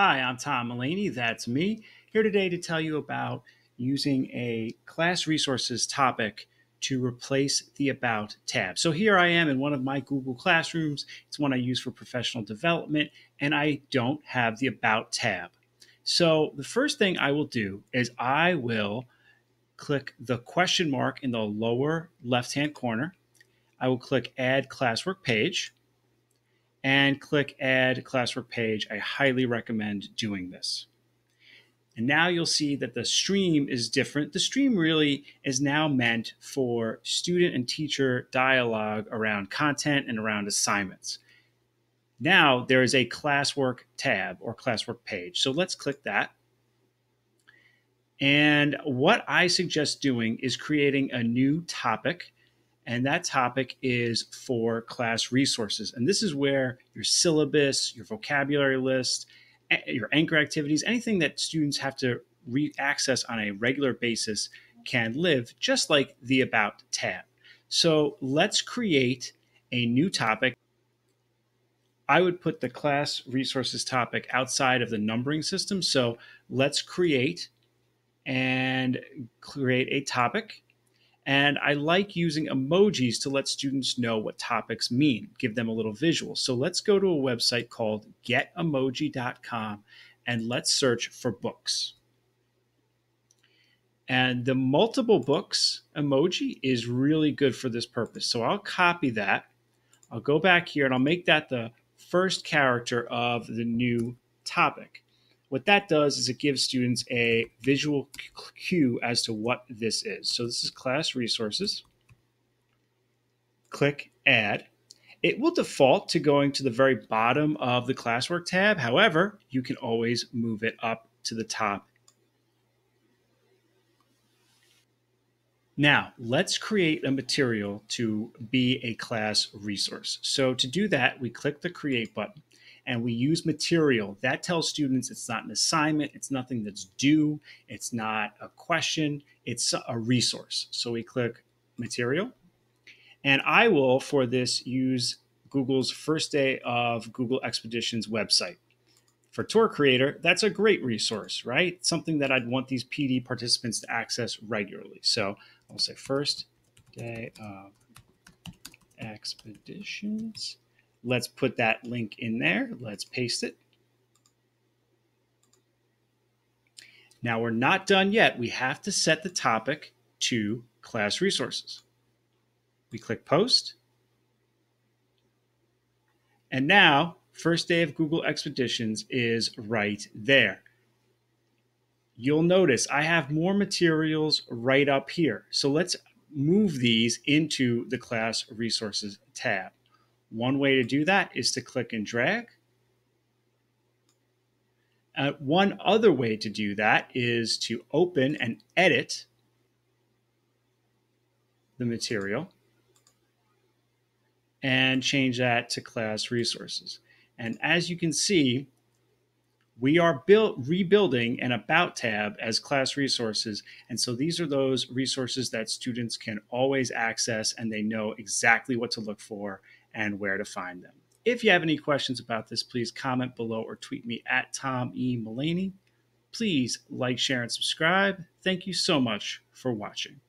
Hi, I'm Tom Mullaney, that's me, here today to tell you about using a class resources topic to replace the About tab. So here I am in one of my Google Classrooms. It's one I use for professional development, and I don't have the About tab. So the first thing I will do is I will click the question mark in the lower left-hand corner. I will click Add Classwork Page. And click Add Classwork Page. I highly recommend doing this. And now you'll see that the stream is different. The stream really is now meant for student and teacher dialogue around content and around assignments. Now there is a Classwork tab or Classwork Page. So let's click that. And what I suggest doing is creating a new topic. And that topic is for class resources. And this is where your syllabus, your vocabulary list, your anchor activities, anything that students have to re-access on a regular basis can live, just like the About tab. So let's create a new topic. I would put the class resources topic outside of the numbering system. So let's create a topic. And I like using emojis to let students know what topics mean, give them a little visual. So let's go to a website called getemoji.com and let's search for books. And the multiple books emoji is really good for this purpose. So I'll copy that. I'll go back here and I'll make that the first character of the new topic. What that does is it gives students a visual cue as to what this is. So this is class resources. Click Add. It will default to going to the very bottom of the classwork tab. However, you can always move it up to the top. Now, let's create a material to be a class resource. So to do that, we click the Create button. And we use material. That tells students it's not an assignment, it's nothing that's due, it's not a question, it's a resource. So we click material. And I will, for this, use Google's first day of Google Expeditions website. For Tour Creator, that's a great resource, right? Something that I'd want these PD participants to access regularly. So I'll say first day of Expeditions. Let's put that link in there. Let's paste it. Now we're not done yet. We have to set the topic to class resources. We click Post. And now, first day of Google Expeditions is right there. You'll notice I have more materials right up here. So let's move these into the class resources tab. One way to do that is to click and drag. One other way to do that is to open and edit the material and change that to class resources. And as you can see, we are rebuilding an About tab as class resources. And so these are those resources that students can always access and they know exactly what to look for and where to find them. If you have any questions about this, please comment below or tweet me at Tom E. Mullaney. Please like, share, and subscribe. Thank you so much for watching.